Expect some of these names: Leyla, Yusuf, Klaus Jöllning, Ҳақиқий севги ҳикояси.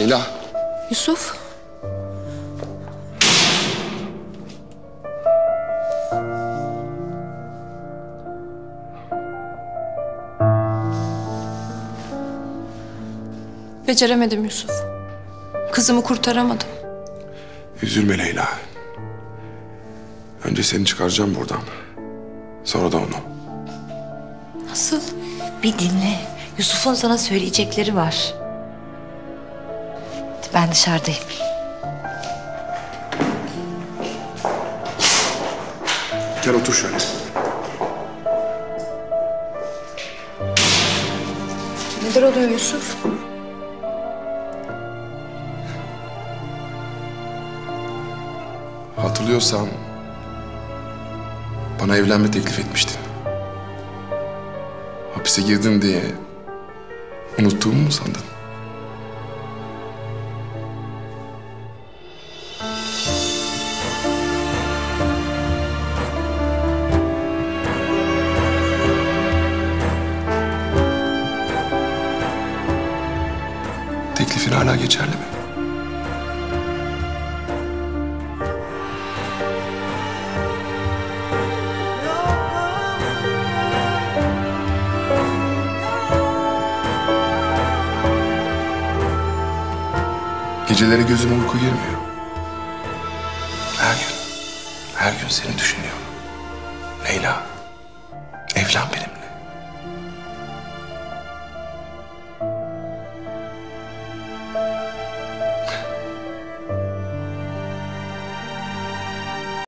Leyla. Yusuf. Beceremedim Yusuf. Kızımı kurtaramadım. Üzülme Leyla. Önce seni çıkaracağım buradan. Sonra da onu. Nasıl? Bir dinle. Yusuf'un sana söyleyecekleri var. Ben dışarıdayım. Gel otur şöyle. Neler oluyor Yusuf? Hatırlıyorsan bana evlenme teklif etmiştin. Hapise girdin diye unuttuğumu mu sandın? Teklifin hala geçerli mi? Geceleri gözüme uyku girmiyor. Her gün seni düşünüyorum. Leyla, evlen benimle.